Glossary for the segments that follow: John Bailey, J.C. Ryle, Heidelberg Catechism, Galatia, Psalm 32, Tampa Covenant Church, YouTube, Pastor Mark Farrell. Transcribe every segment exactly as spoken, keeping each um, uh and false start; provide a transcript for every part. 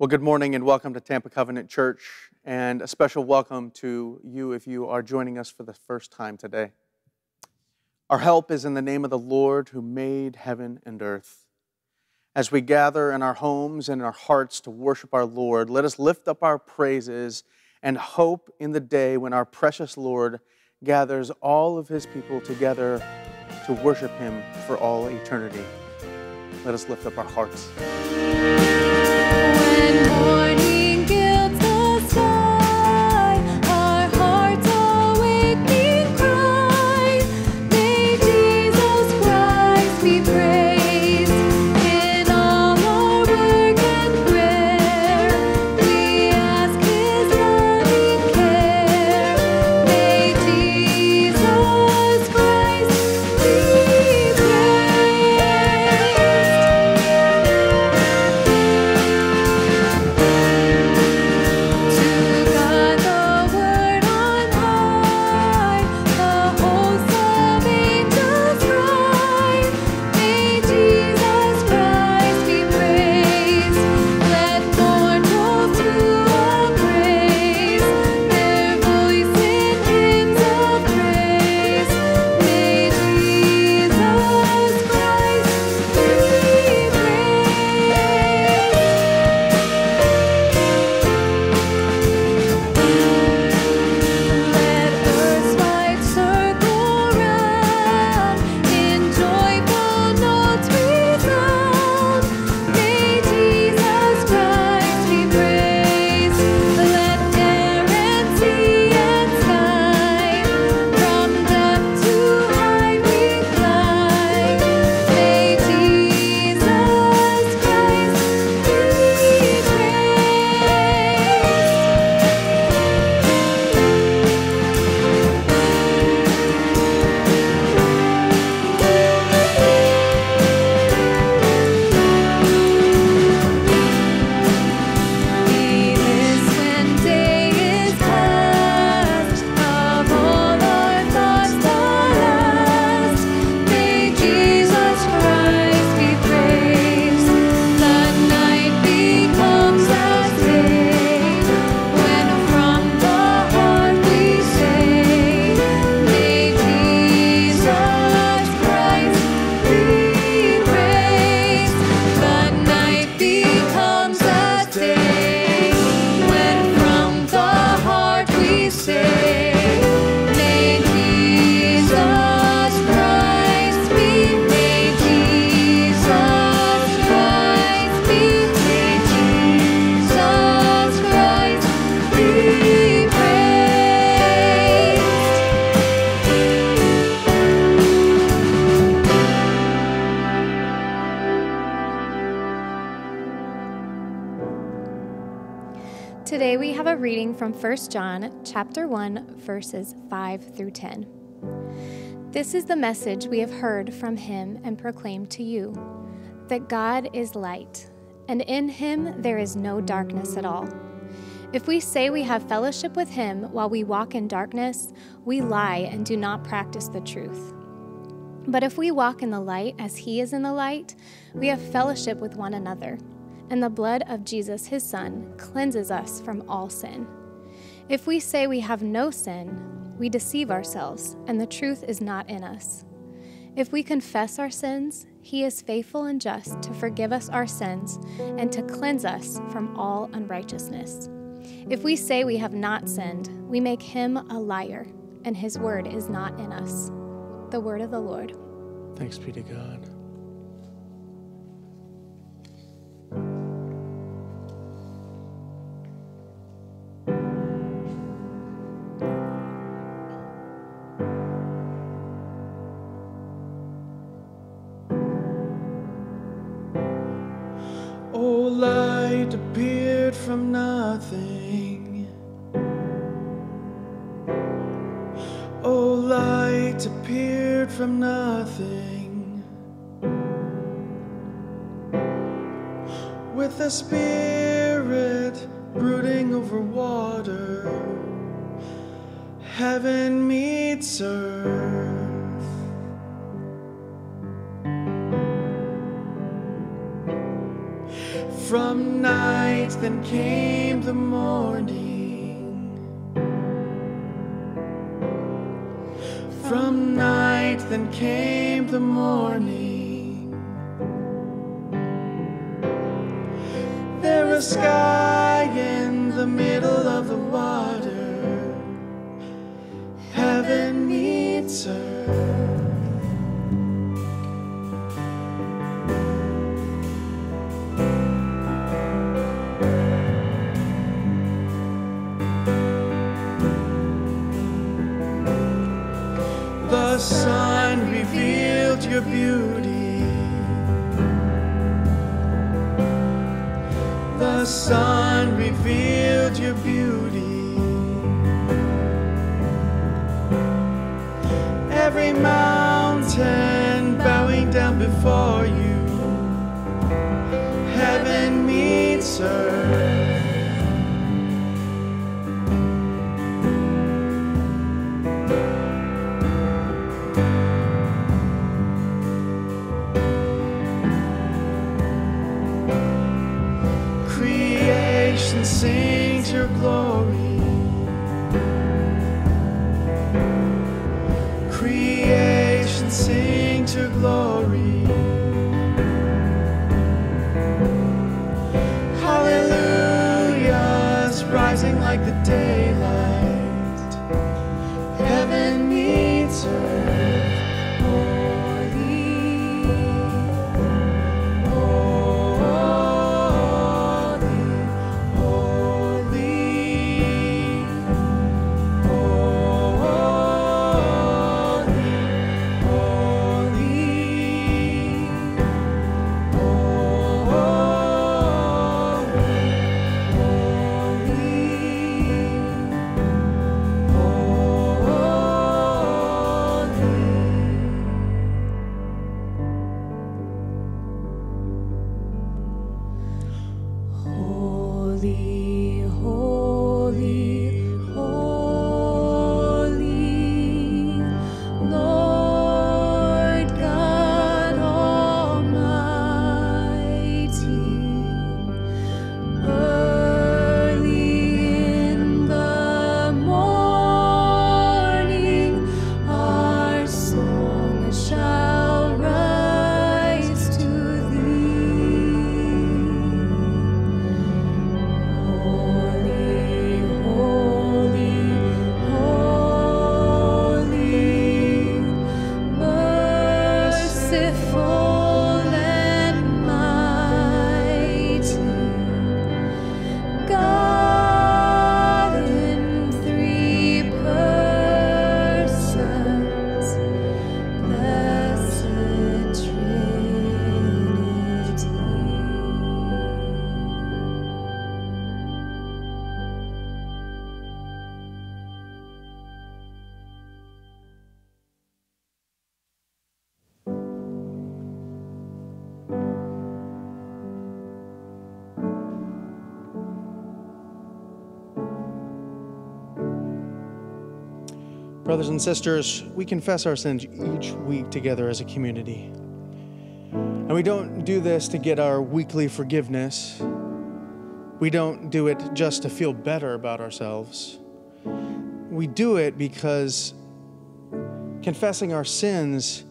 Well, good morning and welcome to Tampa Covenant Church, and a special welcome to you if you are joining us for the first time today. Our help is in the name of the Lord who made heaven and earth. As we gather in our homes and in our hearts to worship our Lord, let us lift up our praises and hope in the day when our precious Lord gathers all of his people together to worship him for all eternity. Let us lift up our hearts. Today we have a reading from First John chapter one, verses five through ten. This is the message we have heard from him and proclaimed to you, that God is light, and in him there is no darkness at all. If we say we have fellowship with him while we walk in darkness, we lie and do not practice the truth. But if we walk in the light as he is in the light, we have fellowship with one another. And the blood of Jesus, his Son, cleanses us from all sin. If we say we have no sin, we deceive ourselves, and the truth is not in us. If we confess our sins, he is faithful and just to forgive us our sins and to cleanse us from all unrighteousness. If we say we have not sinned, we make him a liar, and his word is not in us. The word of the Lord. Thanks be to God. From nothing, oh, light appeared from nothing, with a spirit brooding over water, heaven meets earth. From night, then came the morning. From night, then came the morning. There was sky in the middle of the water. Heaven meets earth. The sun revealed your beauty. The sun revealed your beauty. Every mountain bowing down before you. Heaven meets earth. Sings your glory. Creation sings your glory. Hallelujahs rising like the daylight. Heaven meets earth. Brothers and sisters, we confess our sins each week together as a community. And we don't do this to get our weekly forgiveness. We don't do it just to feel better about ourselves. We do it because confessing our sins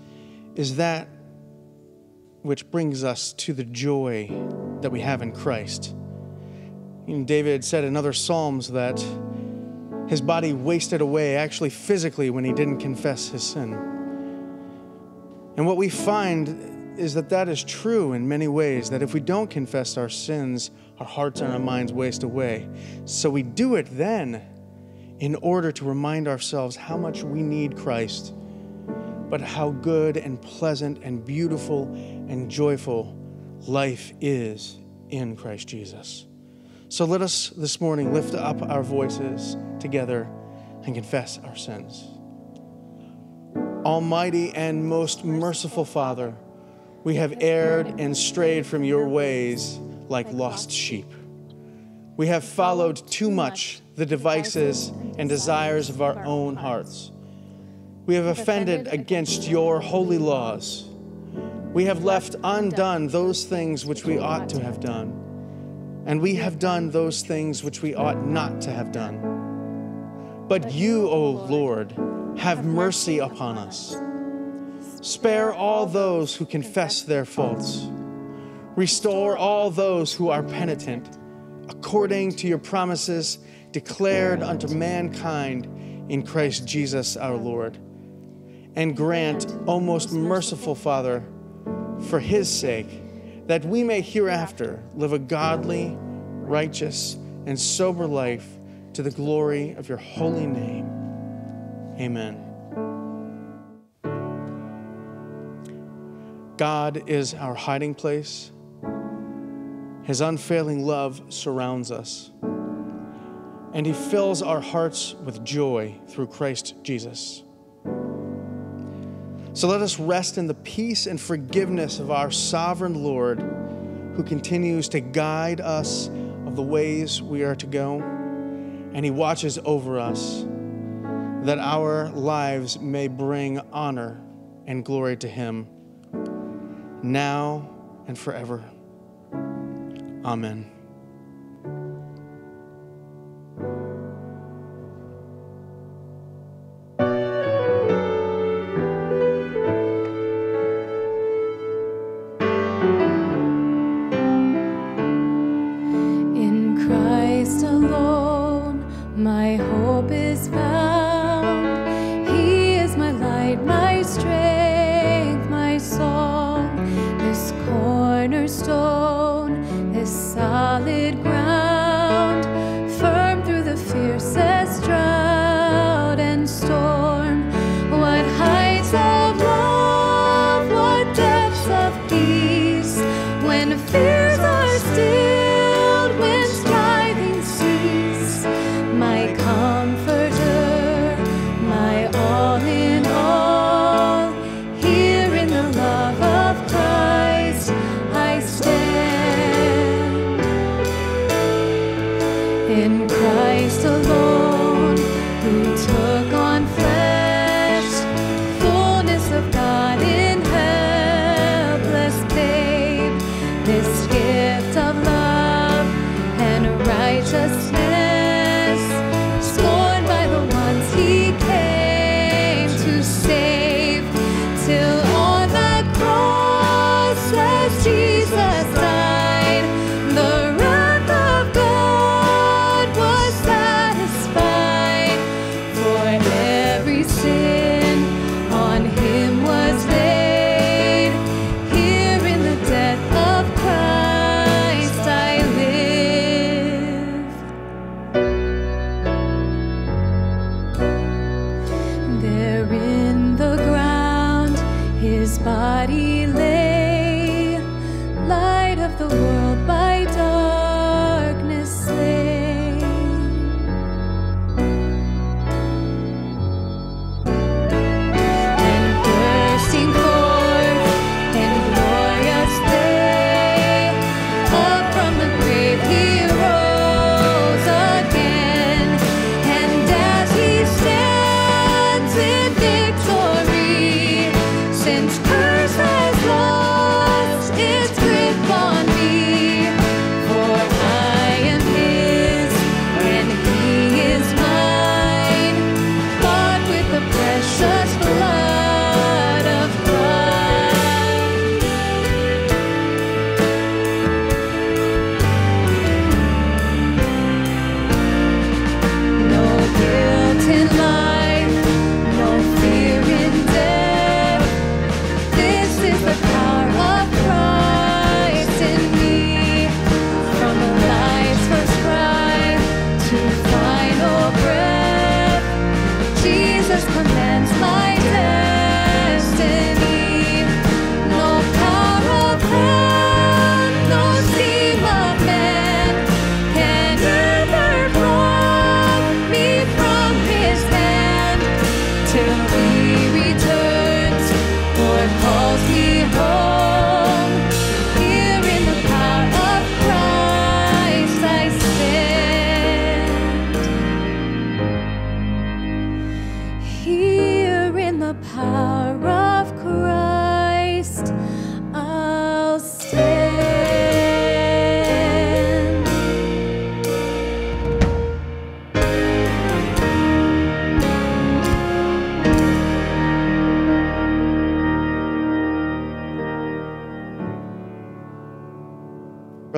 is that which brings us to the joy that we have in Christ. And David said in other Psalms that his body wasted away, actually physically, when he didn't confess his sin. And what we find is that that is true in many ways, that if we don't confess our sins, our hearts and our minds waste away. So we do it then in order to remind ourselves how much we need Christ, but how good and pleasant and beautiful and joyful life is in Christ Jesus. So let us this morning lift up our voices together and confess our sins. Almighty and most merciful Father, we have erred and strayed from your ways like lost sheep. We have followed too much the devices and desires of our own hearts. We have offended against your holy laws. We have left undone those things which we ought to have done. And we have done those things which we ought not to have done. But you, O Lord, have mercy upon us. Spare all those who confess their faults. Restore all those who are penitent, according to your promises declared unto mankind in Christ Jesus our Lord. And grant, O most merciful Father, for his sake, that we may hereafter live a godly, righteous, and sober life to the glory of your holy name. Amen. God is our hiding place. His unfailing love surrounds us, and he fills our hearts with joy through Christ Jesus. So let us rest in the peace and forgiveness of our sovereign Lord, who continues to guide us of the ways we are to go, and he watches over us that our lives may bring honor and glory to him now and forever. Amen.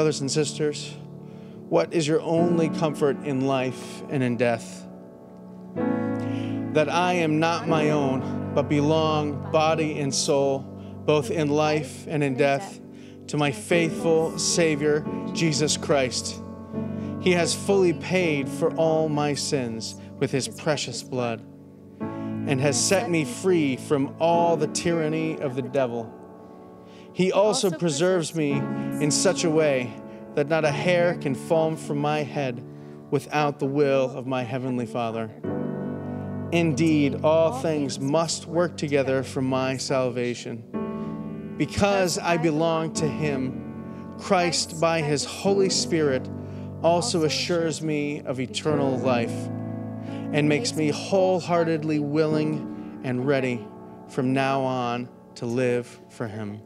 Brothers and sisters, what is your only comfort in life and in death? That I am not my own, but belong, body and soul, both in life and in death, to my faithful Savior, Jesus Christ. He has fully paid for all my sins with his precious blood and has set me free from all the tyranny of the devil. He also preserves me in such a way that not a hair can fall from my head without the will of my Heavenly Father. Indeed, all things must work together for my salvation. Because I belong to him, Christ, by his Holy Spirit, also assures me of eternal life and makes me wholeheartedly willing and ready from now on to live for him.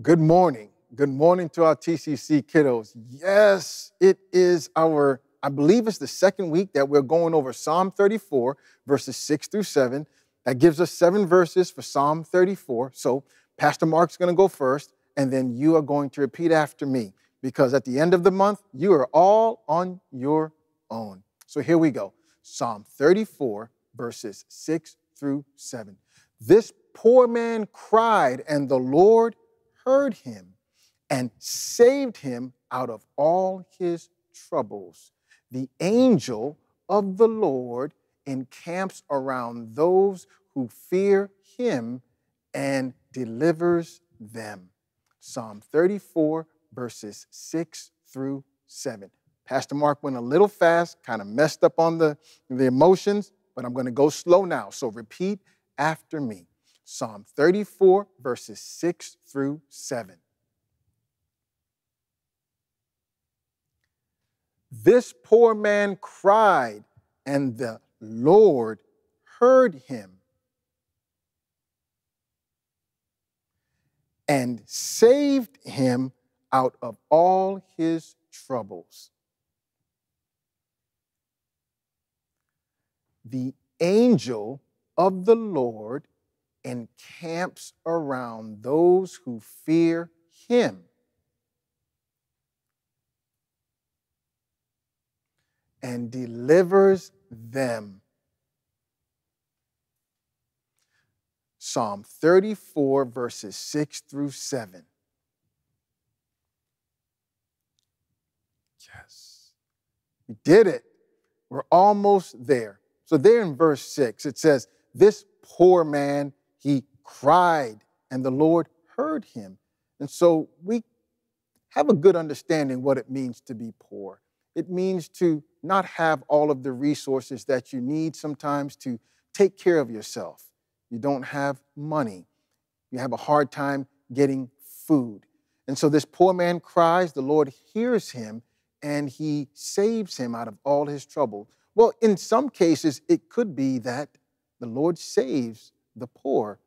Good morning. Good morning to our T C C kiddos. Yes, it is our, I believe it's the second week that we're going over Psalm thirty-four, verses six through seven. That gives us seven verses for Psalm thirty-four. So Pastor Mark's going to go first, and then you are going to repeat after me, because at the end of the month, you are all on your own. So here we go. Psalm thirty-four, verses six through seven. This poor man cried, and the Lord heard him and saved him out of all his troubles. The angel of the Lord encamps around those who fear him and delivers them. Psalm thirty-four, verses six through seven. Pastor Mark went a little fast, kind of messed up on the, the emotions, but I'm going to go slow now. So repeat after me. Psalm thirty-four, verses six through seven. This poor man cried, and the Lord heard him and saved him out of all his troubles. The angel of the Lord encamps around those who fear him and delivers them. Psalm thirty-four, verses six through seven. Yes. We did it. We're almost there. So there in verse six, it says, this poor man, he cried, and the Lord heard him. And so we have a good understanding what it means to be poor. It means to not have all of the resources that you need sometimes to take care of yourself. You don't have money. You have a hard time getting food. And so this poor man cries, the Lord hears him, and he saves him out of all his trouble. Well, in some cases, it could be that the Lord saves the poor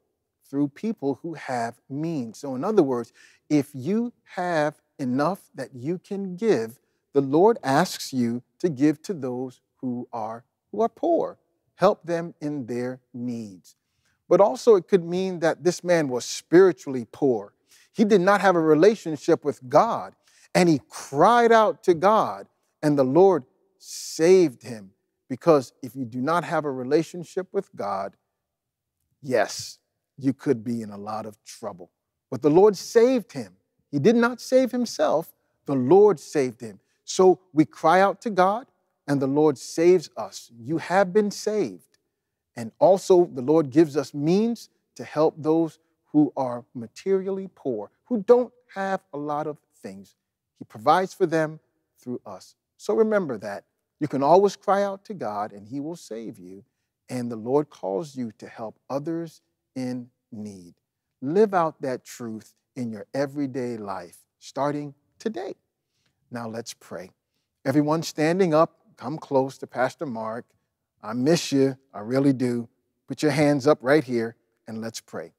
through people who have means. So in other words, if you have enough that you can give, the Lord asks you to give to those who are, who are poor. Help them in their needs. But also it could mean that this man was spiritually poor. He did not have a relationship with God, and he cried out to God, and the Lord saved him. Because if you do not have a relationship with God, yes, you could be in a lot of trouble. But the Lord saved him. He did not save himself. The Lord saved him. So we cry out to God, and the Lord saves us. You have been saved. And also the Lord gives us means to help those who are materially poor, who don't have a lot of things. He provides for them through us. So remember that. You can always cry out to God, and he will save you. And the Lord calls you to help others in need. Live out that truth in your everyday life, starting today. Now let's pray. Everyone standing up, come close to Pastor Mark. I miss you. I really do. Put your hands up right here, and let's pray.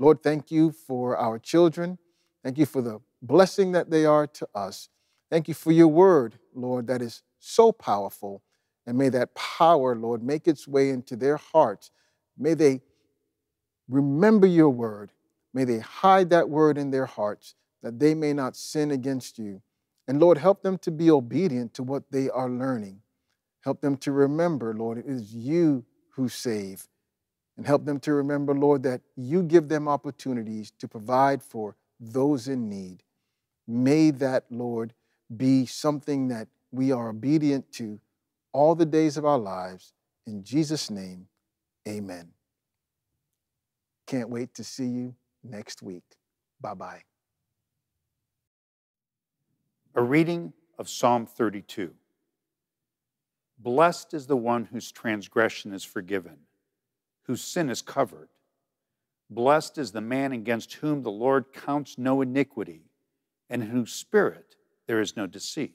Lord, thank you for our children. Thank you for the blessing that they are to us. Thank you for your word, Lord, that is so powerful. And may that power, Lord, make its way into their hearts. May they remember your word. May they hide that word in their hearts that they may not sin against you. And Lord, help them to be obedient to what they are learning. Help them to remember, Lord, it is you who save. And help them to remember, Lord, that you give them opportunities to provide for those in need. May that, Lord, be something that we are obedient to all the days of our lives. In Jesus' name, amen. Can't wait to see you next week. Bye-bye. A reading of Psalm thirty-two. Blessed is the one whose transgression is forgiven, whose sin is covered. Blessed is the man against whom the Lord counts no iniquity, and in whose spirit there is no deceit.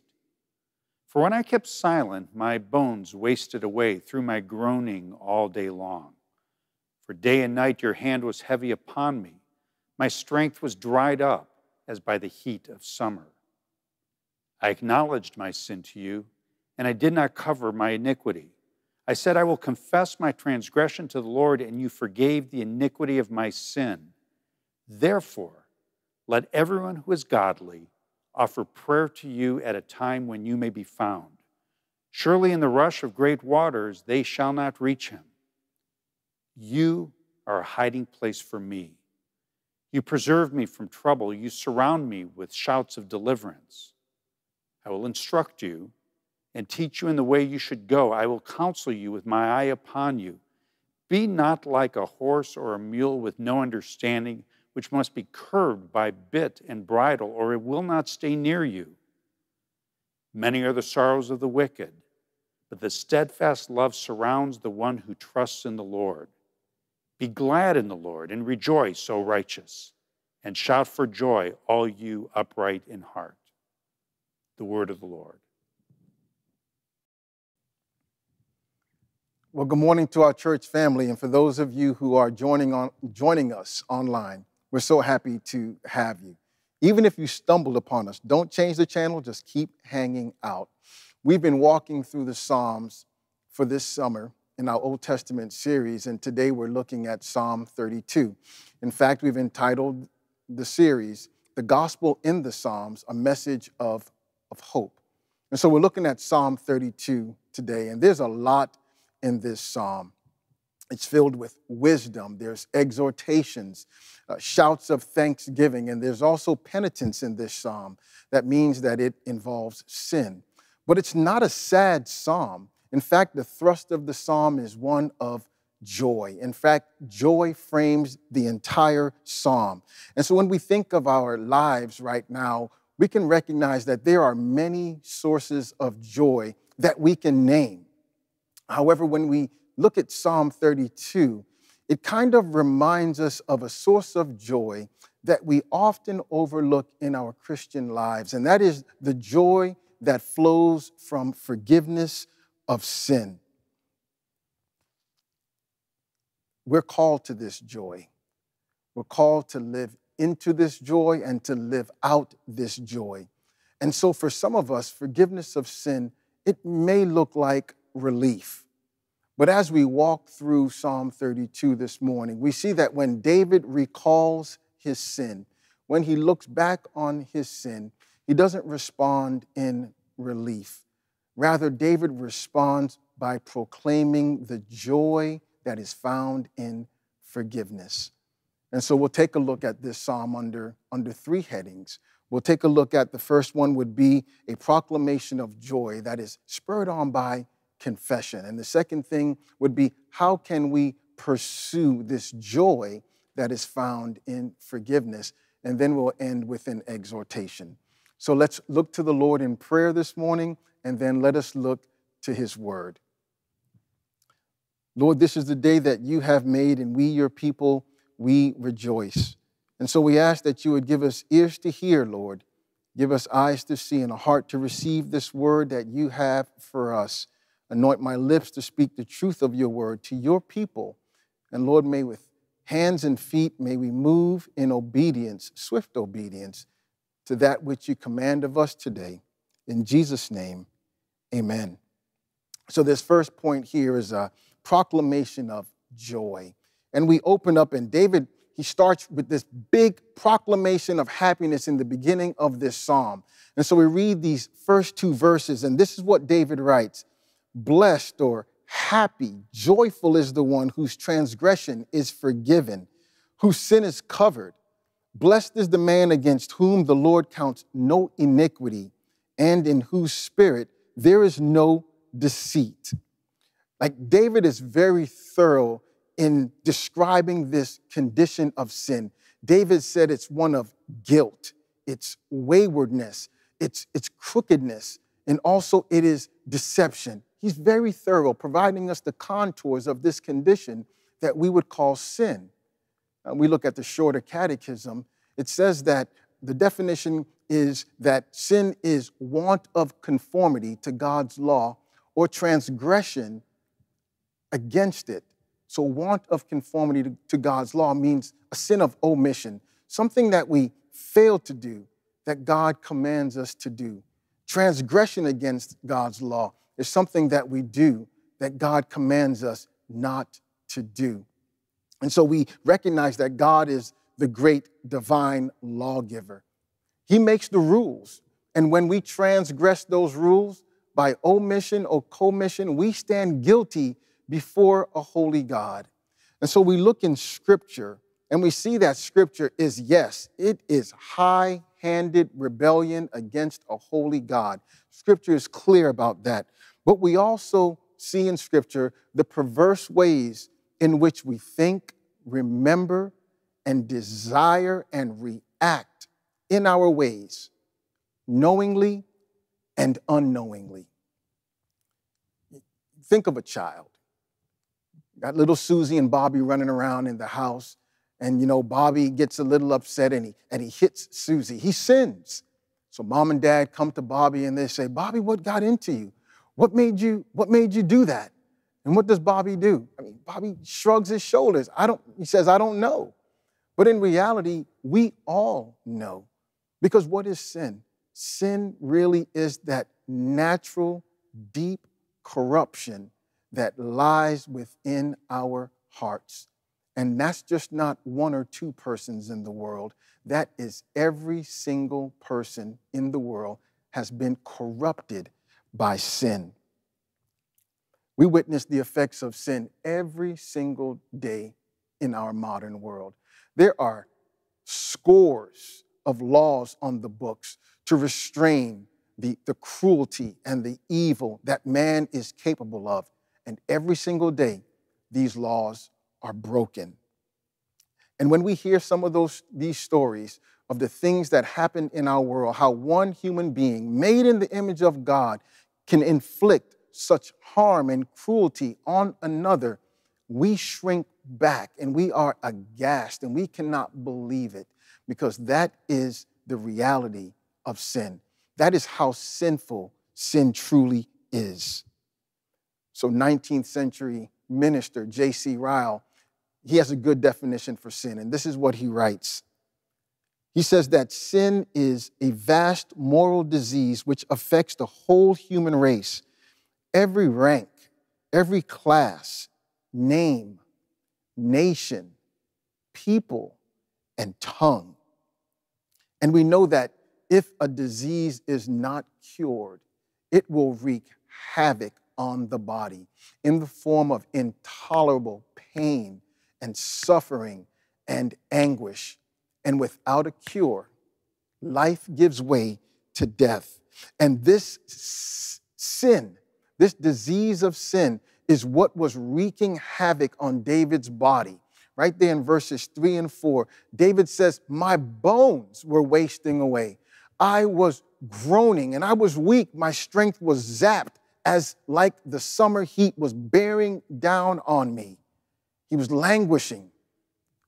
For when I kept silent, my bones wasted away through my groaning all day long. For day and night your hand was heavy upon me. My strength was dried up as by the heat of summer. I acknowledged my sin to you, and I did not cover my iniquity. I said, I will confess my transgression to the Lord, and you forgave the iniquity of my sin. Therefore, let everyone who is godly offer prayer to you at a time when you may be found. Surely in the rush of great waters they shall not reach him. You are a hiding place for me. You preserve me from trouble. You surround me with shouts of deliverance. I will instruct you and teach you in the way you should go. I will counsel you with my eye upon you. Be not like a horse or a mule with no understanding, which must be curbed by bit and bridle, or it will not stay near you. Many are the sorrows of the wicked, but the steadfast love surrounds the one who trusts in the Lord. Be glad in the Lord and rejoice, O righteous, and shout for joy, all you upright in heart. The word of the Lord. Well, good morning to our church family, and for those of you who are joining on, joining us online, we're so happy to have you. Even if you stumbled upon us, don't change the channel, just keep hanging out. We've been walking through the Psalms for this summer in our Old Testament series, and today we're looking at Psalm thirty-two. In fact, we've entitled the series, The Gospel in the Psalms, A Message of, of Hope. And so we're looking at Psalm thirty-two today, and there's a lot in this psalm. It's filled with wisdom. There's exhortations, uh, shouts of thanksgiving, and there's also penitence in this psalm. That means that it involves sin. But it's not a sad psalm. In fact, the thrust of the psalm is one of joy. In fact, joy frames the entire psalm. And so when we think of our lives right now, we can recognize that there are many sources of joy that we can name. However, when we look at Psalm thirty-two, it kind of reminds us of a source of joy that we often overlook in our Christian lives, and that is the joy that flows from forgiveness of sin. We're called to this joy. We're called to live into this joy and to live out this joy. And so for some of us, forgiveness of sin, it may look like relief. But as we walk through Psalm thirty-two this morning, we see that when David recalls his sin, when he looks back on his sin, he doesn't respond in relief. Rather, David responds by proclaiming the joy that is found in forgiveness. And so we'll take a look at this psalm under, under three headings. We'll take a look at the first one would be a proclamation of joy that is spurred on by confession. And the second thing would be, how can we pursue this joy that is found in forgiveness? And then we'll end with an exhortation. So let's look to the Lord in prayer this morning, and then let us look to his word. Lord, this is the day that you have made, and we, your people, we rejoice. And so we ask that you would give us ears to hear, Lord. Give us eyes to see and a heart to receive this word that you have for us. Anoint my lips to speak the truth of your word to your people. And Lord, may with hands and feet, may we move in obedience, swift obedience to that which you command of us today. In Jesus' name, amen. So this first point here is a proclamation of joy. And we open up, and David, he starts with this big proclamation of happiness in the beginning of this psalm. And so we read these first two verses, and this is what David writes. Blessed or happy, joyful is the one whose transgression is forgiven, whose sin is covered. Blessed is the man against whom the Lord counts no iniquity, and in whose spirit there is no deceit. Like, David is very thorough in describing this condition of sin. David said it's one of guilt, it's waywardness, it's, it's crookedness, and also it is deception. He's very thorough, providing us the contours of this condition that we would call sin. And we look at the shorter catechism. It says that the definition is that sin is want of conformity to God's law or transgression against it. So want of conformity to, to God's law means a sin of omission, something that we fail to do that God commands us to do. Transgression against God's law is something that we do that God commands us not to do. And so we recognize that God is the great divine lawgiver. He makes the rules. And when we transgress those rules by omission or commission, we stand guilty before a holy God. And so we look in Scripture, and we see that Scripture is, yes, it is high-handed rebellion against a holy God. Scripture is clear about that. But we also see in Scripture the perverse ways in which we think, remember, and desire and react in our ways, knowingly and unknowingly. Think of a child. Got little Susie and Bobby running around in the house, and, you know, Bobby gets a little upset, and he, and he hits Susie. He sins. So mom and dad come to Bobby, and they say, Bobby, what got into you? What made you, what made you do that? And what does Bobby do? I mean, Bobby shrugs his shoulders. I don't, he says, I don't know. But in reality, we all know. Because what is sin? Sin really is that natural, deep corruption that lies within our hearts. And that's just not one or two persons in the world. That is every single person in the world has been corrupted by sin. We witness the effects of sin every single day in our modern world. There are scores of laws on the books to restrain the, the cruelty and the evil that man is capable of. And every single day, these laws are broken. And when we hear some of those, these stories of the things that happen in our world, how one human being made in the image of God can inflict such harm and cruelty on another, we shrink back and we are aghast and we cannot believe it, because that is the reality of sin. That is how sinful sin truly is. So nineteenth century minister J C Ryle, he has a good definition for sin, and this is what he writes. He says that sin is a vast moral disease which affects the whole human race. Every rank, every class, name, nation, people, and tongue. And we know that if a disease is not cured, it will wreak havoc on the body in the form of intolerable pain and suffering and anguish. And without a cure, life gives way to death. And this sin, this disease of sin, is what was wreaking havoc on David's body. Right there in verses three and four, David says, my bones were wasting away. I was groaning and I was weak. My strength was zapped, as like the summer heat was bearing down on me. He was languishing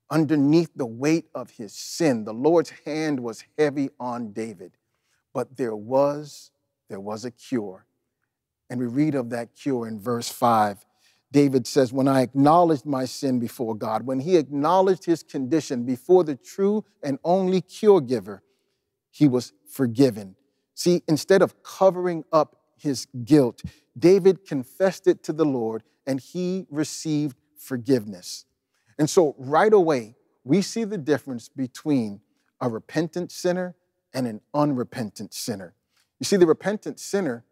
underneath the weight of his sin. The Lord's hand was heavy on David. But there was, there was a cure. And we read of that cure in verse five. David says, when I acknowledged my sin before God, when he acknowledged his condition before the true and only cure giver, he was forgiven. See, instead of covering up his guilt. David confessed it to the Lord, and he received forgiveness. And so right away, we see the difference between a repentant sinner and an unrepentant sinner. You see, the repentant sinner,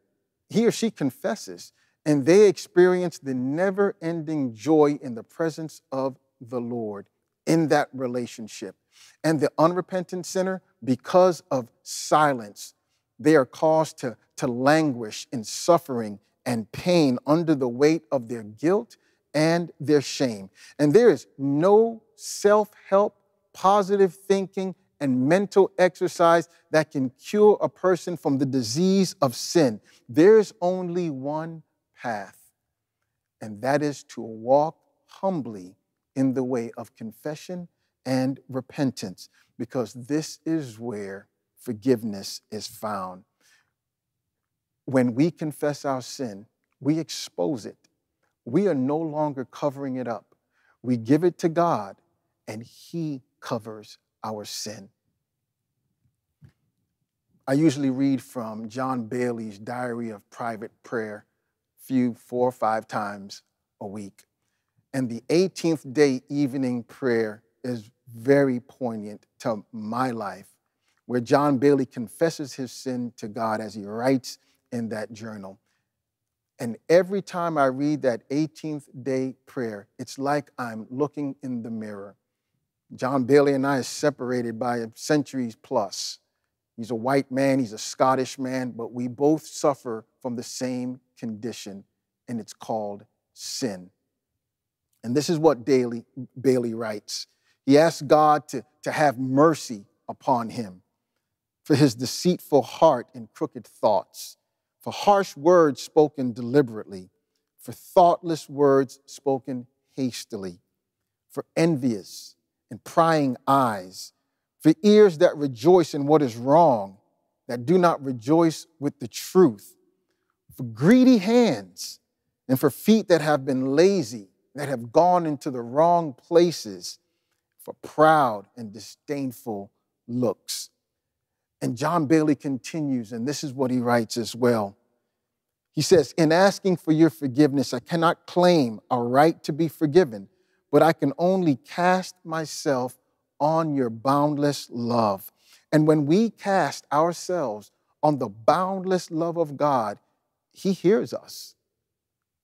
he or she confesses, and they experience the never-ending joy in the presence of the Lord in that relationship. And the unrepentant sinner, because of silence, they are caused to, to languish in suffering and pain under the weight of their guilt and their shame. And there is no self-help, positive thinking, and mental exercise that can cure a person from the disease of sin. There's only one path, and that is to walk humbly in the way of confession and repentance, because this is where forgiveness is found. When we confess our sin, we expose it. We are no longer covering it up. We give it to God, and He covers our sin. I usually read from John Bailey's Diary of Private Prayer a few, four or five times a week. And the eighteenth day evening prayer is very poignant to my life, where John Bailey confesses his sin to God as he writes in that journal. And every time I read that eighteenth day prayer, it's like I'm looking in the mirror. John Bailey and I are separated by centuries plus. He's a white man, he's a Scottish man, but we both suffer from the same condition, and it's called sin. And this is what Bailey, Bailey writes. He asked God to, to have mercy upon him for his deceitful heart and crooked thoughts, for harsh words spoken deliberately, for thoughtless words spoken hastily, for envious and prying eyes, for ears that rejoice in what is wrong, that do not rejoice with the truth, for greedy hands, and for feet that have been lazy, that have gone into the wrong places, for proud and disdainful looks. And John Bailey continues, and this is what he writes as well. He says, in asking for your forgiveness, I cannot claim a right to be forgiven, but I can only cast myself on your boundless love. And when we cast ourselves on the boundless love of God, He hears us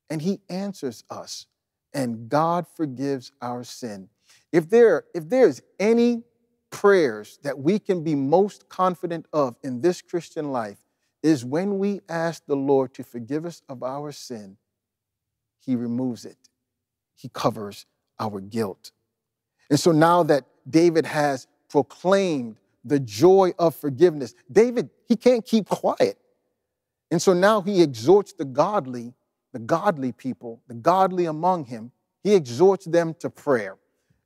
and He answers us, and God forgives our sin. If there, if there's any prayers that we can be most confident of in this Christian life, is when we ask the Lord to forgive us of our sin, He removes it. He covers our guilt. And so now that David has proclaimed the joy of forgiveness, David, he can't keep quiet. And so now he exhorts the godly, the godly people, the godly among him, he exhorts them to prayer.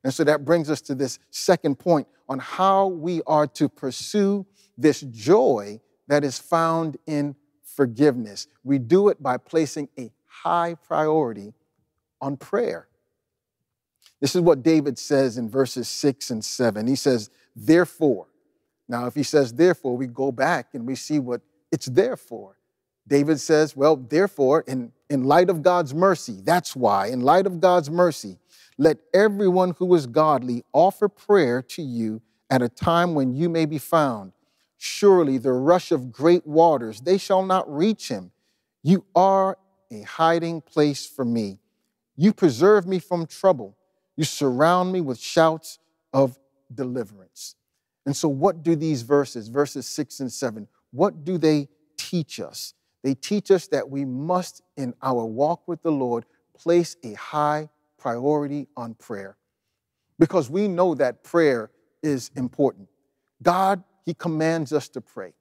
And so that brings us to this second point on how we are to pursue this joy that is found in forgiveness. We do it by placing a high priority on prayer. This is what David says in verses six and seven. He says, therefore. Now, if he says therefore, we go back and we see what it's there for. David says, well, therefore, in, in light of God's mercy, that's why, in light of God's mercy, let everyone who is godly offer prayer to you at a time when you may be found. Surely the rush of great waters, they shall not reach him. You are a hiding place for me. You preserve me from trouble. You surround me with shouts of deliverance. And so what do these verses, verses six and seven, what do they teach us? They teach us that we must, in our walk with the Lord, place a high priority on prayer, because we know that prayer is important. God, He commands us to pray.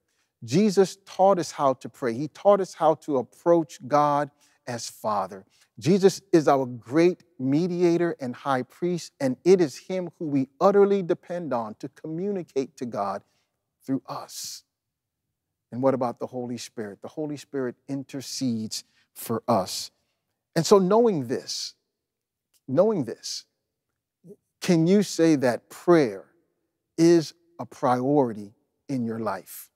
Jesus taught us how to pray. He taught us how to approach God as Father. Jesus is our great mediator and high priest, and it is Him who we utterly depend on to communicate to God through us. And what about the Holy Spirit? The Holy Spirit intercedes for us. And so knowing this, Knowing this, can you say that prayer is a priority in your life?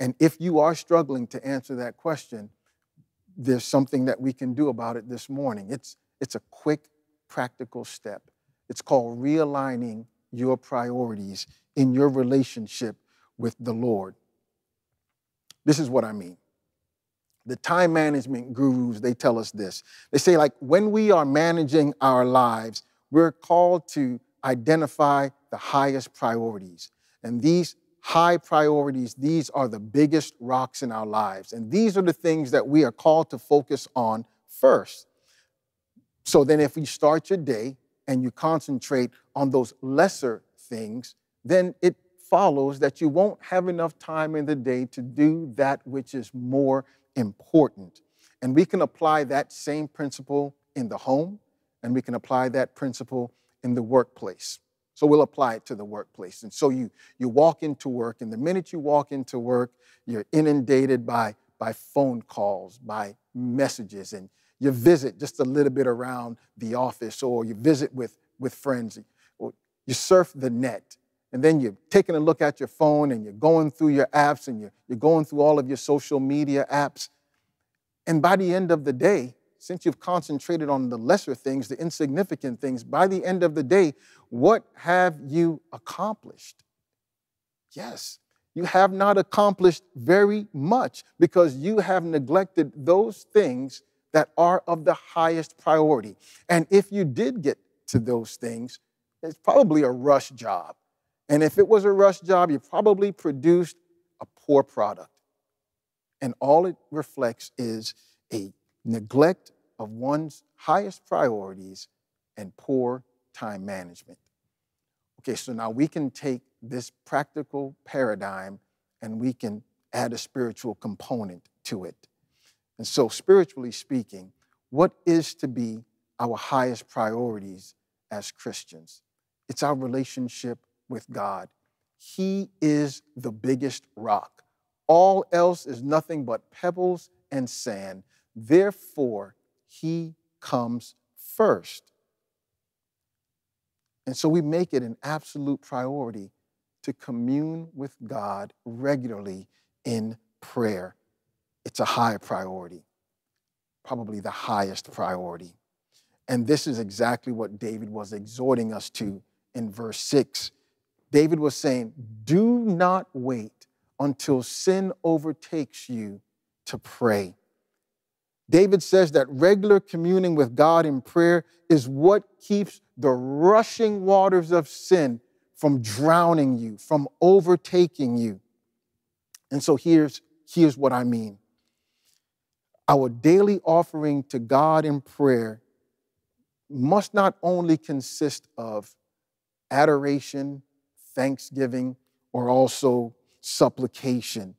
And if you are struggling to answer that question, there's something that we can do about it this morning. It's, it's a quick, practical step. It's called realigning your priorities in your relationship with the Lord. This is what I mean. The time management gurus, they tell us this. They say, like, when we are managing our lives, we're called to identify the highest priorities. And these high priorities, these are the biggest rocks in our lives. And these are the things that we are called to focus on first. So then if you start your day and you concentrate on those lesser things, then it follows that you won't have enough time in the day to do that which is more important. And we can apply that same principle in the home, and we can apply that principle in the workplace. So we'll apply it to the workplace. And so you, you walk into work, and the minute you walk into work, you're inundated by, by phone calls, by messages, and you visit just a little bit around the office, or you visit with, with friends, or you surf the net, and then you're taking a look at your phone, and you're going through your apps, and you're, you're going through all of your social media apps. And by the end of the day, since you've concentrated on the lesser things, the insignificant things, by the end of the day, what have you accomplished? Yes, you have not accomplished very much because you have neglected those things that are of the highest priority. And if you did get to those things, it's probably a rush job. And if it was a rush job, you probably produced a poor product. And all it reflects is a neglect of one's highest priorities and poor time management. Okay, so now we can take this practical paradigm and we can add a spiritual component to it. And so spiritually speaking, what is to be our highest priorities as Christians? It's our relationship with God. He is the biggest rock. All else is nothing but pebbles and sand. Therefore, he comes first. And so we make it an absolute priority to commune with God regularly in prayer. It's a high priority, probably the highest priority. And this is exactly what David was exhorting us to in verse six. David was saying, do not wait until sin overtakes you to pray. David says that regular communing with God in prayer is what keeps the rushing waters of sin from drowning you, from overtaking you. And so here's, here's what I mean. Our daily offering to God in prayer must not only consist of adoration, thanksgiving, or also supplication.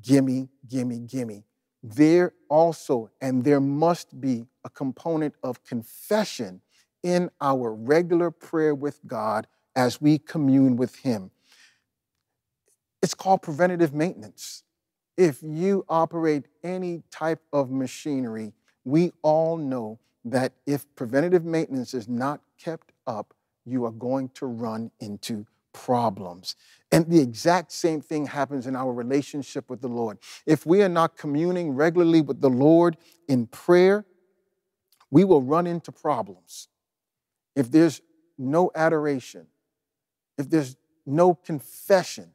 Gimme, gimme, gimme. There also, and there must be a component of confession in our regular prayer with God as we commune with him. It's called preventative maintenance. If you operate any type of machinery, we all know that if preventative maintenance is not kept up, you are going to run into problems. And the exact same thing happens in our relationship with the Lord. If we are not communing regularly with the Lord in prayer, we will run into problems. If there's no adoration, if there's no confession,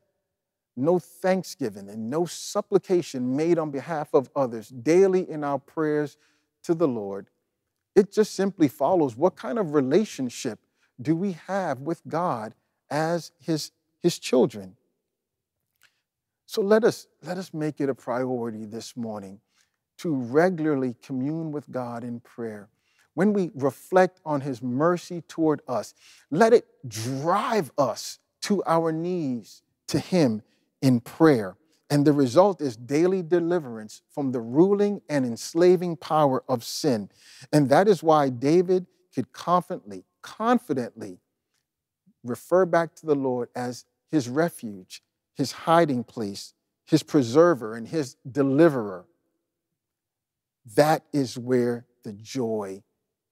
no thanksgiving, and no supplication made on behalf of others daily in our prayers to the Lord, it just simply follows, what kind of relationship do we have with God as his, his children? So let us, let us make it a priority this morning to regularly commune with God in prayer. When we reflect on his mercy toward us, let it drive us to our knees to him in prayer. And the result is daily deliverance from the ruling and enslaving power of sin. And that is why David could confidently, confidently refer back to the Lord as his refuge, his hiding place, his preserver, and his deliverer. That is where the joy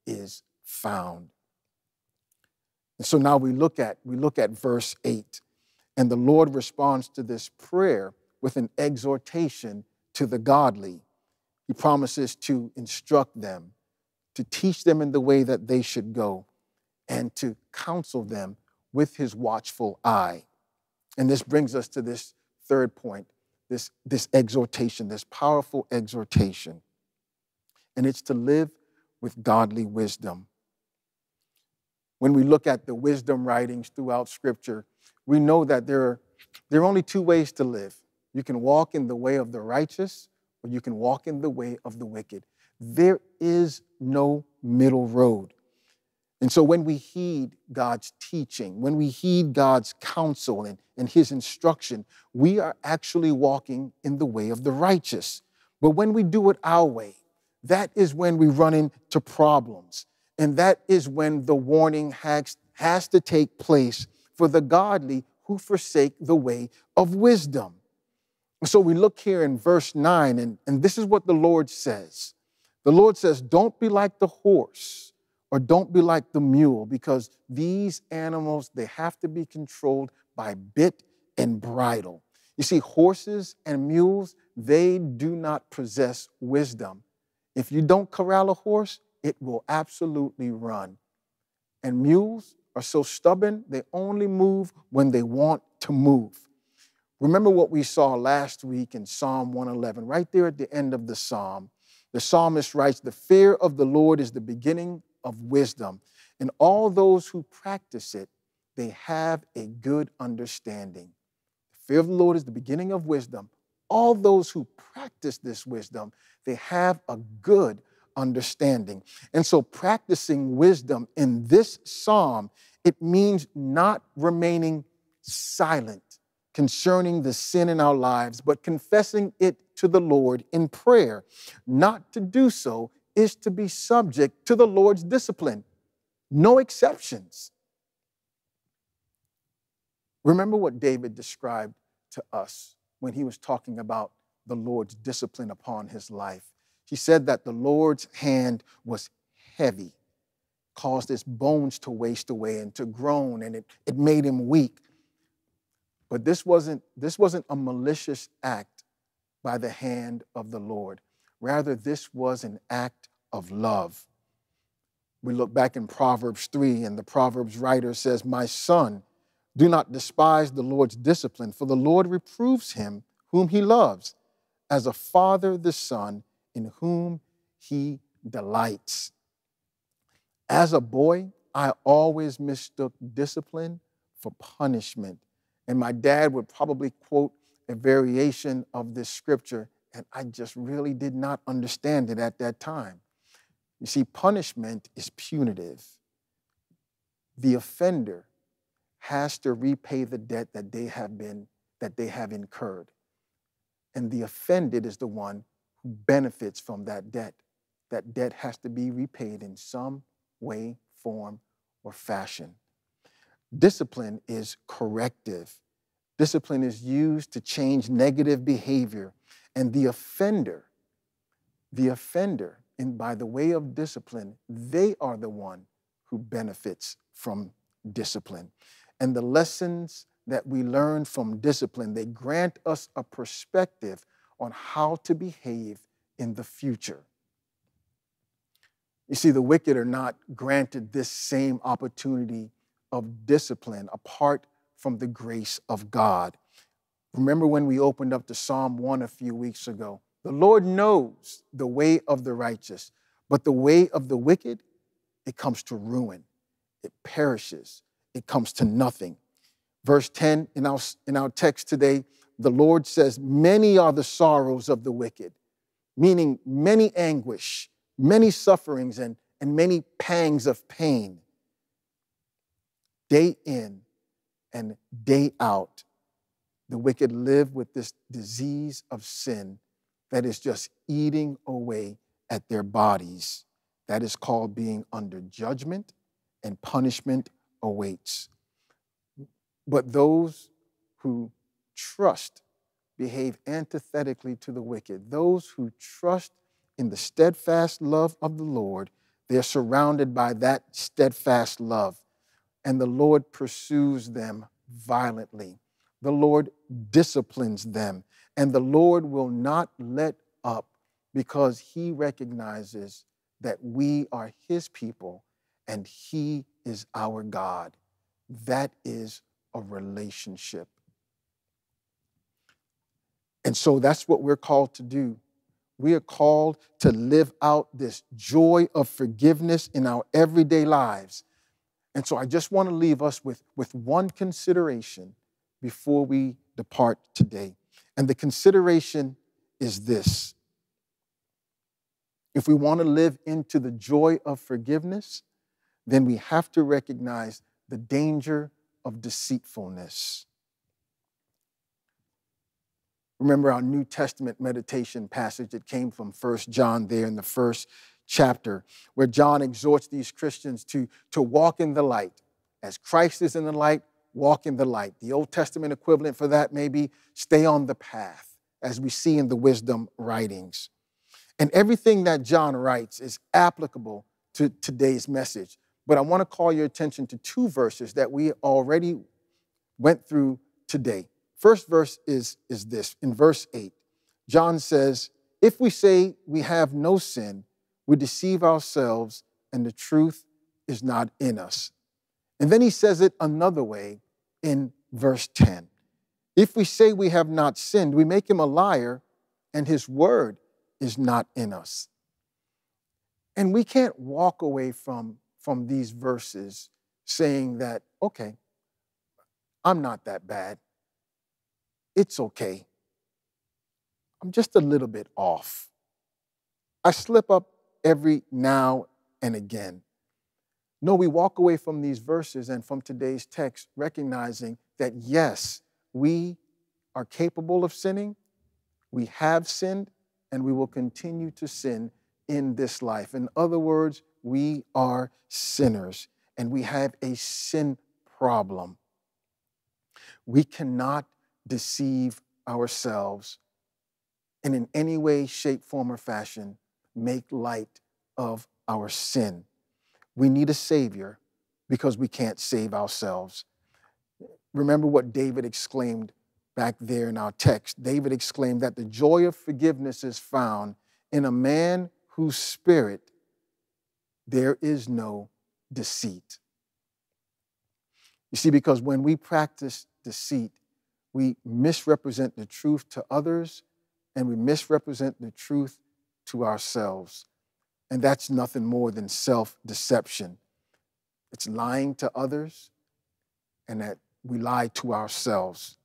is found. And so now we look at, we look at verse eight, and the Lord responds to this prayer with an exhortation to the godly. He promises to instruct them, to teach them in the way that they should go, and to counsel them with his watchful eye. And this brings us to this third point, this, this exhortation, this powerful exhortation. And it's to live with godly wisdom. When we look at the wisdom writings throughout Scripture, we know that there are, there are only two ways to live. You can walk in the way of the righteous, or you can walk in the way of the wicked. There is no middle road. And so when we heed God's teaching, when we heed God's counsel and, and his instruction, we are actually walking in the way of the righteous. But when we do it our way, that is when we run into problems. And that is when the warning has, has to take place for the godly who forsake the way of wisdom. So we look here in verse nine, and, and this is what the Lord says. The Lord says, don't be like the horse, or don't be like the mule, because these animals, they have to be controlled by bit and bridle. You see, horses and mules, they do not possess wisdom. If you don't corral a horse, it will absolutely run. And mules are so stubborn, they only move when they want to move. Remember what we saw last week in Psalm one eleven, right there at the end of the psalm. The psalmist writes, "The fear of the Lord is the beginning of wisdom, and all those who practice it, they have a good understanding." The fear of the Lord is the beginning of wisdom. All those who practice this wisdom, they have a good understanding. And so practicing wisdom in this psalm, it means not remaining silent concerning the sin in our lives, but confessing it to the Lord in prayer. Not to do so is to be subject to the Lord's discipline. No exceptions. Remember what David described to us when he was talking about the Lord's discipline upon his life. He said that the Lord's hand was heavy, caused his bones to waste away and to groan, and it, it made him weak. But this wasn't, this wasn't a malicious act by the hand of the Lord. Rather, this was an act of love. We look back in Proverbs three, and the Proverbs writer says, "My son, do not despise the Lord's discipline, for the Lord reproves him whom he loves, as a father the son in whom he delights." As a boy, I always mistook discipline for punishment. And my dad would probably quote a variation of this scripture, and I just really did not understand it at that time. You see, punishment is punitive. The offender has to repay the debt that they have been, that they have incurred. And the offended is the one who benefits from that debt. That debt has to be repaid in some way, form, or fashion. Discipline is corrective. Discipline is used to change negative behavior. And the offender, the offender, and by the way of discipline, they are the one who benefits from discipline. And the lessons that we learn from discipline, they grant us a perspective on how to behave in the future. You see, the wicked are not granted this same opportunity of discipline apart from the grace of God. Remember when we opened up to Psalm one a few weeks ago? The Lord knows the way of the righteous, but the way of the wicked, it comes to ruin. It perishes. It comes to nothing. Verse ten in our, in our text today, the Lord says, "Many are the sorrows of the wicked," meaning many anguish, many sufferings, and, and many pangs of pain. Day in and day out, the wicked live with this disease of sin that is just eating away at their bodies. That is called being under judgment, and punishment awaits. But those who trust behave antithetically to the wicked. Those who trust in the steadfast love of the Lord, they are surrounded by that steadfast love, and the Lord pursues them violently. The Lord disciplines them, And the Lord will not let up because he recognizes that we are his people and he is our God. That is a relationship. And so that's what we're called to do. We are called to live out this joy of forgiveness in our everyday lives. And so I just want to leave us with, with one consideration before we depart today. And the consideration is this. If we want to live into the joy of forgiveness, then we have to recognize the danger of deceitfulness. Remember our New Testament meditation passage that came from First John there in the first chapter, where John exhorts these Christians to, to walk in the light. As Christ is in the light, walk in the light. The Old Testament equivalent for that may be stay on the path, as we see in the wisdom writings. And everything that John writes is applicable to today's message. But I want to call your attention to two verses that we already went through today. First verse is, is this. In verse eight, John says, if we say we have no sin, we deceive ourselves and the truth is not in us. And then he says it another way in verse ten. If we say we have not sinned, we make him a liar and his word is not in us. And we can't walk away from, from these verses saying that, okay, I'm not that bad. It's okay. I'm just a little bit off. I slip up every now and again. No, we walk away from these verses and from today's text recognizing that, yes, we are capable of sinning, we have sinned, and we will continue to sin in this life. In other words, we are sinners, and we have a sin problem. We cannot deceive ourselves and in any way, shape, form, or fashion make light of our sin. We need a Savior because we can't save ourselves. Remember what David exclaimed back there in our text. David exclaimed that the joy of forgiveness is found in a man whose spirit there is no deceit. You see, because when we practice deceit, we misrepresent the truth to others and we misrepresent the truth to ourselves. And that's nothing more than self-deception. It's lying to others and that we lie to ourselves.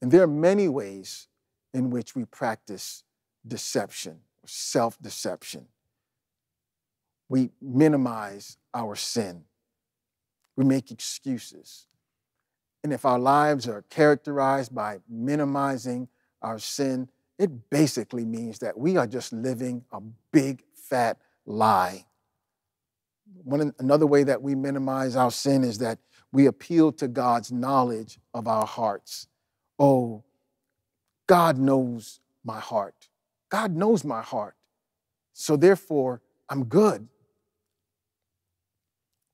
And there are many ways in which we practice deception, self-deception. We minimize our sin. We make excuses. And if our lives are characterized by minimizing our sin, it basically means that we are just living a big, fat lie. One, another way that we minimize our sin is that we appeal to God's knowledge of our hearts. Oh, God knows my heart. God knows my heart. So therefore, I'm good.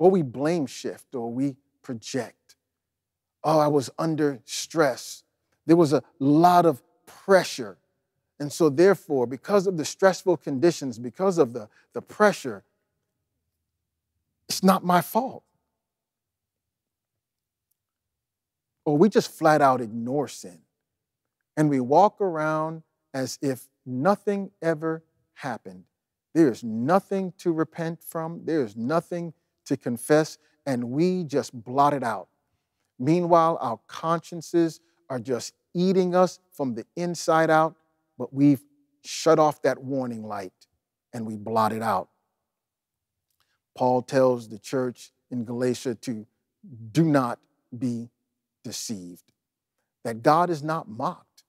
Or we blame shift or we project. Oh, I was under stress. There was a lot of pressure. And so therefore, because of the stressful conditions, because of the, the pressure, it's not my fault. Or we just flat out ignore sin. And we walk around as if nothing ever happened. There is nothing to repent from. There is nothing to confess. And we just blot it out. Meanwhile, our consciences are just eating us from the inside out, but we've shut off that warning light and we blot it out. Paul tells the church in Galatia to do not be deceived, that God is not mocked,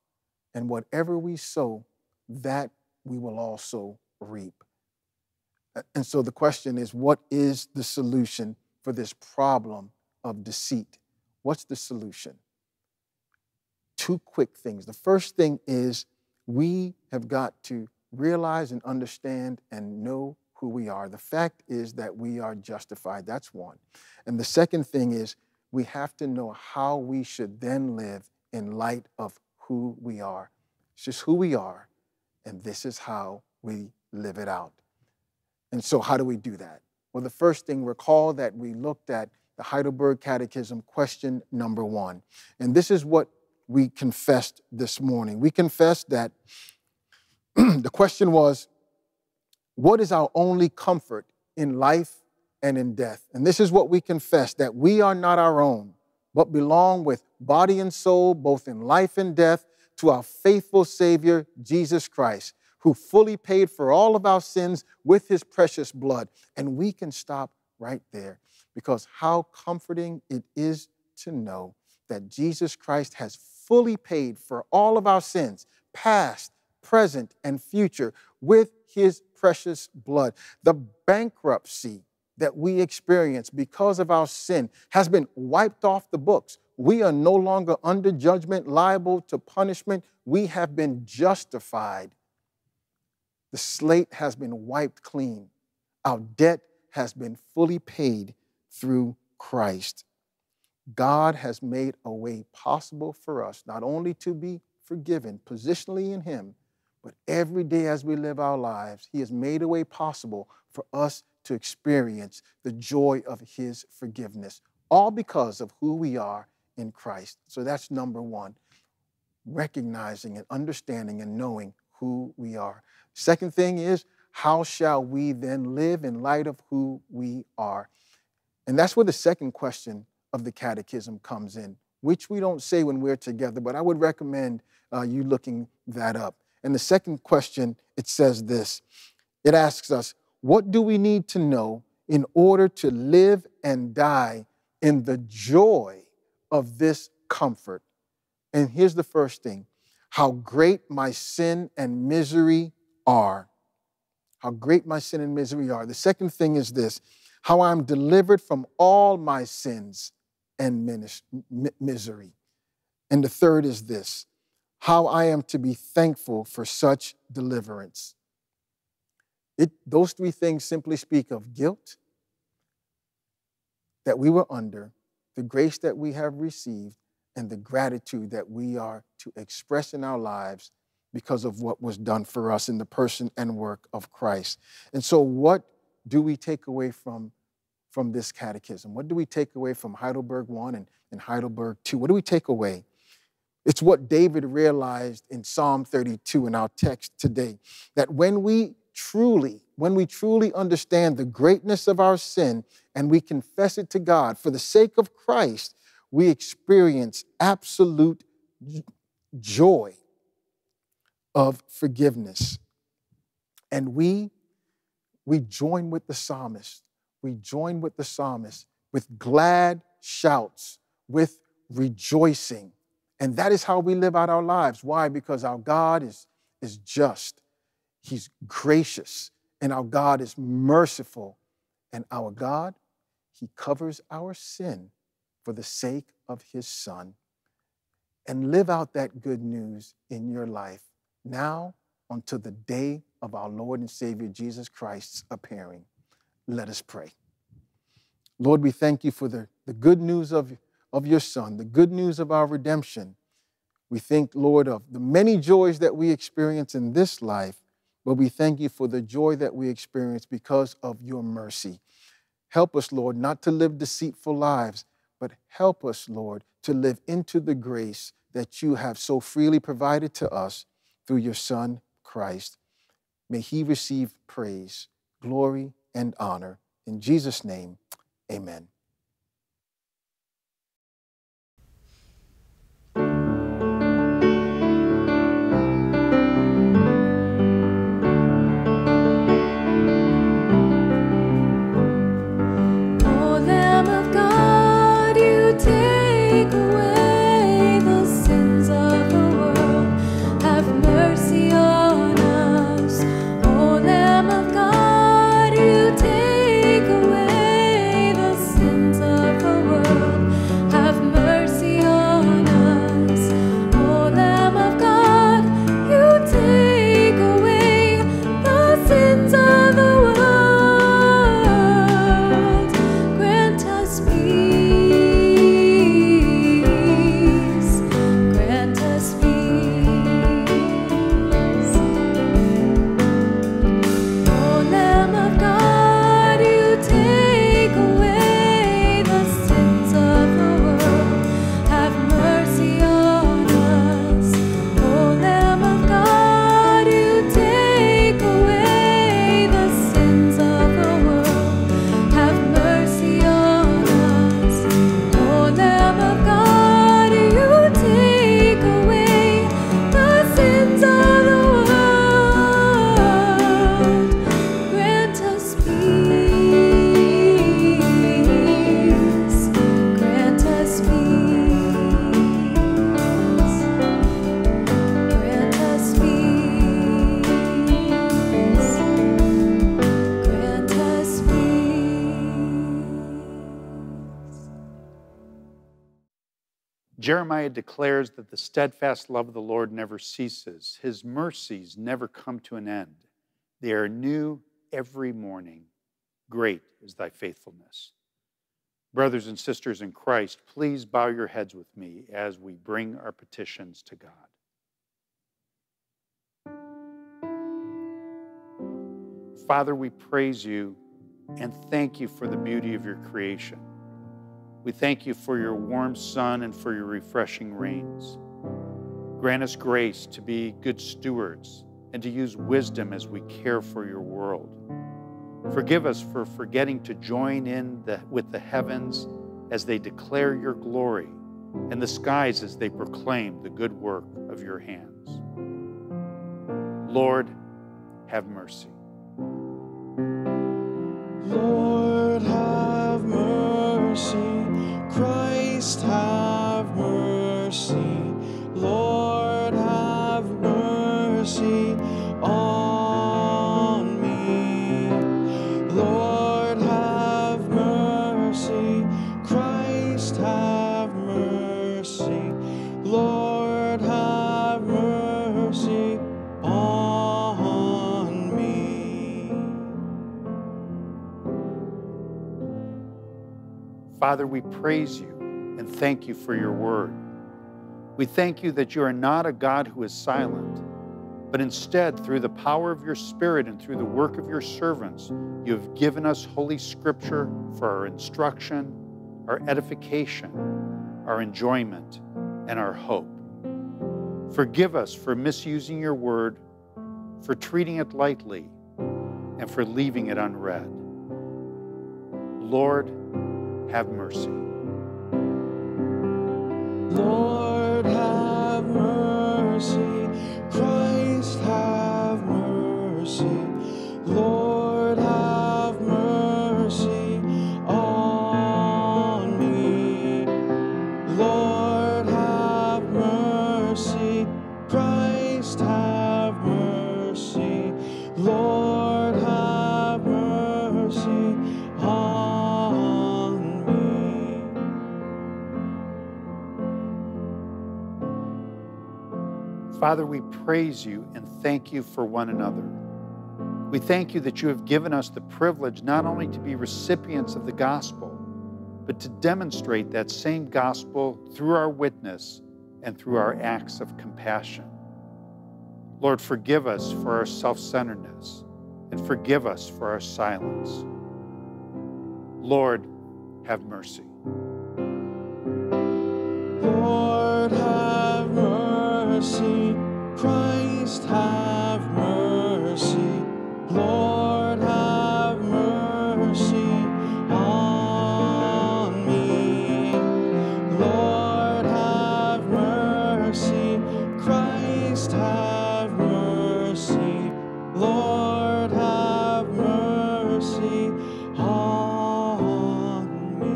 and whatever we sow, that we will also reap. And so the question is, what is the solution for this problem of deceit? What's the solution? Two quick things. The first thing is, we have got to realize and understand and know who we are. The fact is that we are justified. That's one. And the second thing is we have to know how we should then live in light of who we are. It's just who we are, and this is how we live it out. And so how do we do that? Well, the first thing, recall that we looked at the Heidelberg Catechism, question number one. And this is what we confessed this morning. We confessed that the question was, what is our only comfort in life and in death? And this is what we confess, that we are not our own, but belong with body and soul, both in life and death, to our faithful Savior, Jesus Christ, who fully paid for all of our sins with his precious blood. And we can stop right there, because how comforting it is to know that Jesus Christ has fully paid for all of our sins, past, present, and future, with his precious blood. The bankruptcy that we experience because of our sin has been wiped off the books. We are no longer under judgment, liable to punishment. We have been justified. The slate has been wiped clean. Our debt has been fully paid through Christ. God has made a way possible for us not only to be forgiven positionally in him, but every day as we live our lives, he has made a way possible for us to experience the joy of his forgiveness, all because of who we are in Christ. So that's number one, recognizing and understanding and knowing who we are. Second thing is, how shall we then live in light of who we are? And that's where the second question of the catechism comes in, which we don't say when we're together, but I would recommend uh, you looking that up. And the second question, it says this, it asks us, what do we need to know in order to live and die in the joy of this comfort? And here's the first thing, how great my sin and misery are. How great my sin and misery are. The second thing is this, how I'm delivered from all my sins and misery. And the third is this, how I am to be thankful for such deliverance. It, those three things simply speak of guilt that we were under, the grace that we have received, and the gratitude that we are to express in our lives because of what was done for us in the person and work of Christ. And so what do we take away from from this catechism? What do we take away from Heidelberg one and, and Heidelberg two? What do we take away? It's what David realized in Psalm thirty-two in our text today, that when we truly, when we truly understand the greatness of our sin and we confess it to God for the sake of Christ, we experience absolute joy of forgiveness. And we, we join with the psalmist We join with the psalmist with glad shouts, with rejoicing. And that is how we live out our lives. Why? Because our God is, is just. He's gracious. And our God is merciful. And our God, he covers our sin for the sake of his Son. And live out that good news in your life now until the day of our Lord and Savior Jesus Christ's appearing. Let us pray. Lord, we thank you for the, the good news of, of your Son, the good news of our redemption. We think, Lord, of the many joys that we experience in this life, but we thank you for the joy that we experience because of your mercy. Help us, Lord, not to live deceitful lives, but help us, Lord, to live into the grace that you have so freely provided to us through your Son, Christ. May he receive praise, glory, and honor. In Jesus' name, amen. Sin Jeremiah declares that the steadfast love of the Lord never ceases. His mercies never come to an end. They are new every morning. Great is thy faithfulness. Brothers and sisters in Christ, please bow your heads with me as we bring our petitions to God. Father, we praise you and thank you for the beauty of your creation. We thank you for your warm sun and for your refreshing rains. Grant us grace to be good stewards and to use wisdom as we care for your world. Forgive us for forgetting to join in the, with the heavens as they declare your glory, and the skies as they proclaim the good work of your hands. Lord, have mercy. Lord, have mercy. Christ, have mercy. Lord, have mercy on me. Lord, have mercy. Christ, have mercy. Lord, have mercy on me. Father, we praise you and thank you for your word. We thank you that you are not a God who is silent, but instead, through the power of your Spirit and through the work of your servants, you have given us Holy Scripture for our instruction, our edification, our enjoyment, and our hope. Forgive us for misusing your word, for treating it lightly, and for leaving it unread. Lord, have mercy. Lord, have mercy. Christ, have mercy. Lord, have mercy on me. Lord, have mercy. Christ, have mercy. Lord, have mercy on me. Father, we praise you and thank you for one another. We thank you that you have given us the privilege not only to be recipients of the gospel, but to demonstrate that same gospel through our witness and through our acts of compassion. Lord, forgive us for our self-centeredness and forgive us for our silence. Lord, have mercy. Lord, have mercy. Christ, have mercy. Lord, have mercy on me. Lord, have mercy. Christ, have mercy. Lord, have mercy on me.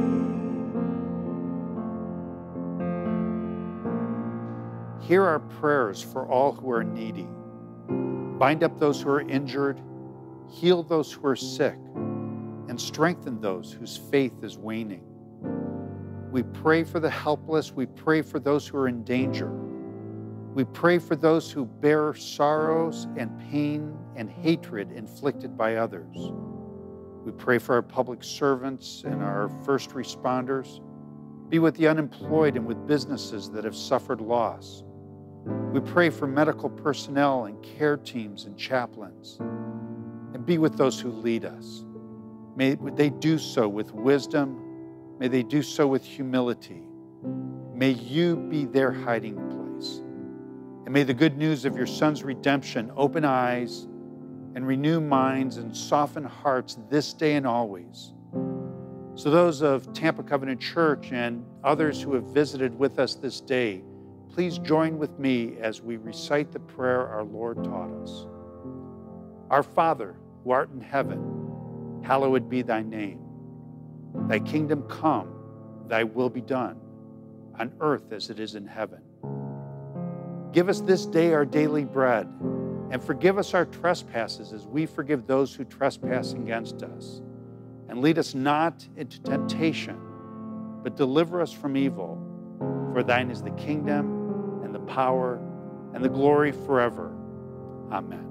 Hear our prayers for all who are needy. Bind up those who are injured, heal those who are sick, and strengthen those whose faith is waning. We pray for the helpless. We pray for those who are in danger. We pray for those who bear sorrows and pain and hatred inflicted by others. We pray for our public servants and our first responders. Be with the unemployed and with businesses that have suffered loss. We pray for medical personnel and care teams and chaplains, and be with those who lead us. May they do so with wisdom. May they do so with humility. May you be their hiding place. And may the good news of your Son's redemption open eyes and renew minds and soften hearts this day and always. So those of Tampa Covenant Church and others who have visited with us this day, please join with me as we recite the prayer our Lord taught us. Our Father, who art in heaven, hallowed be thy name. Thy kingdom come, thy will be done, on earth as it is in heaven. Give us this day our daily bread, and forgive us our trespasses as we forgive those who trespass against us. And lead us not into temptation, but deliver us from evil. For thine is the kingdom and the power and the glory forever. Amen.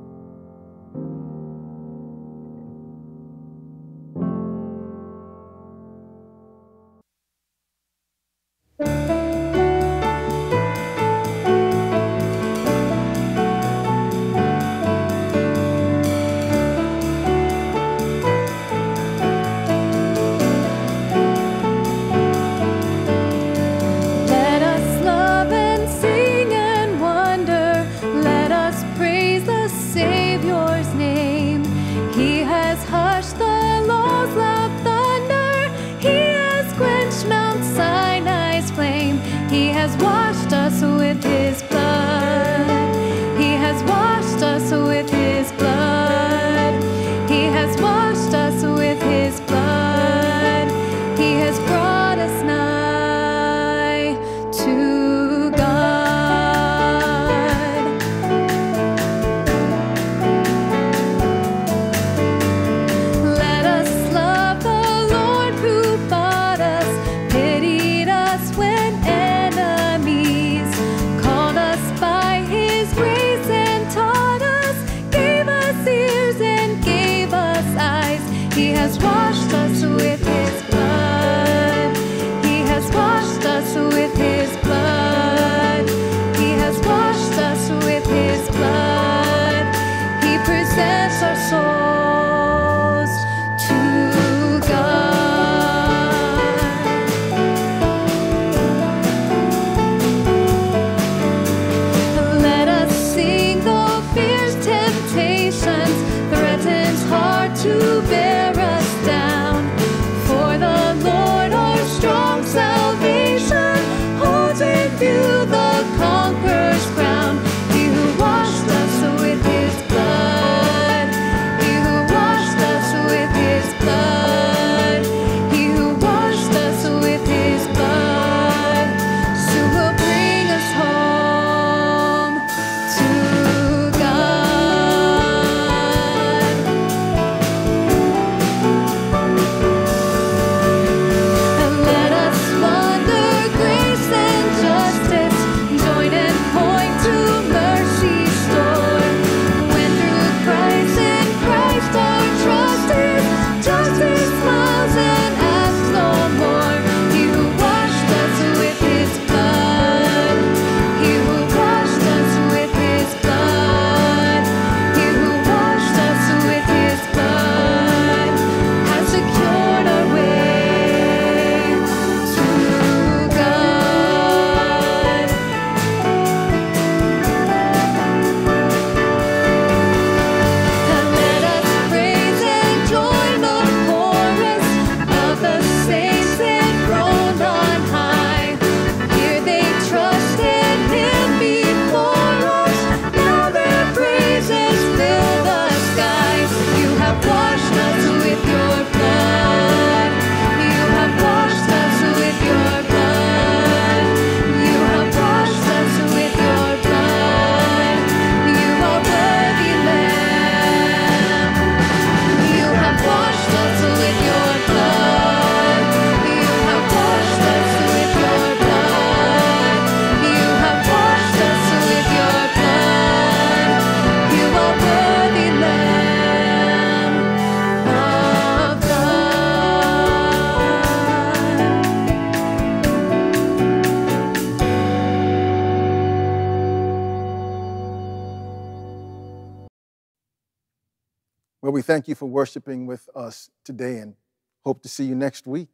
Thank you for worshiping with us today and hope to see you next week.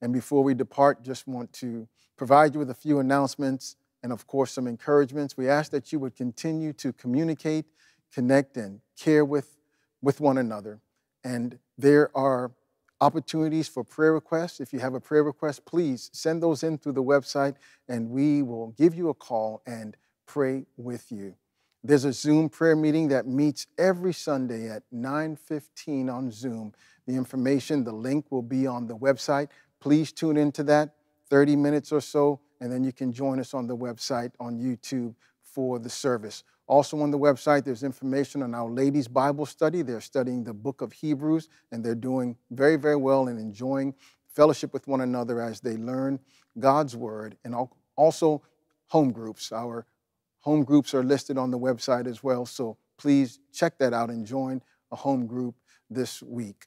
And before we depart, just want to provide you with a few announcements and, of course, some encouragements. We ask that you would continue to communicate, connect, and care with, with one another. And there are opportunities for prayer requests. If you have a prayer request, please send those in through the website, and we will give you a call and pray with you. There's a Zoom prayer meeting that meets every Sunday at nine fifteen on Zoom. The information, the link will be on the website. Please tune into that, thirty minutes or so, and then you can join us on the website on YouTube for the service. Also on the website, there's information on our ladies' Bible study. They're studying the book of Hebrews, and they're doing very, very well and enjoying fellowship with one another as they learn God's word and Also, home groups. Our home groups are listed on the website as well, so please check that out and join a home group this week.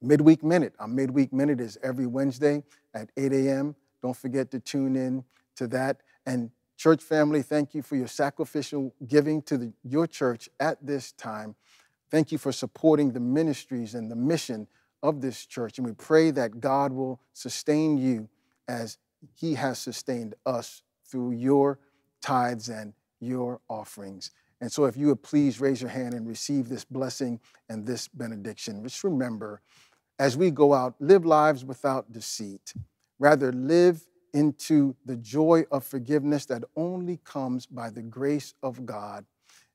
Midweek Minute. Our Midweek Minute is every Wednesday at eight a m Don't forget to tune in to that. And church family, thank you for your sacrificial giving to the, your church at this time. Thank you for supporting the ministries and the mission of this church. And we pray that God will sustain you as He has sustained us through your tithes and your offerings. And so if you would please raise your hand and receive this blessing and this benediction. Just remember, as we go out, live lives without deceit. Rather, live into the joy of forgiveness that only comes by the grace of God.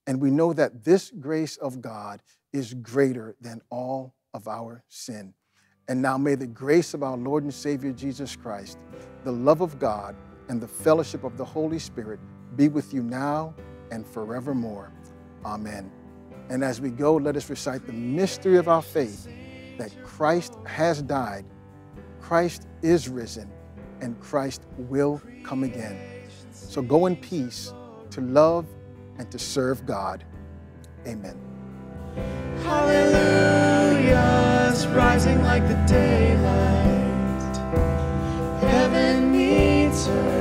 And we know that this grace of God is greater than all of our sin. And now may the grace of our Lord and Savior Jesus Christ, the love of God, and the fellowship of the Holy Spirit be with you now and forevermore. Amen. And as we go, let us recite the mystery of our faith, that Christ has died, Christ is risen, and Christ will come again. So go in peace to love and to serve God. Amen. Hallelujah, it's rising like the daylight. Heaven needs her.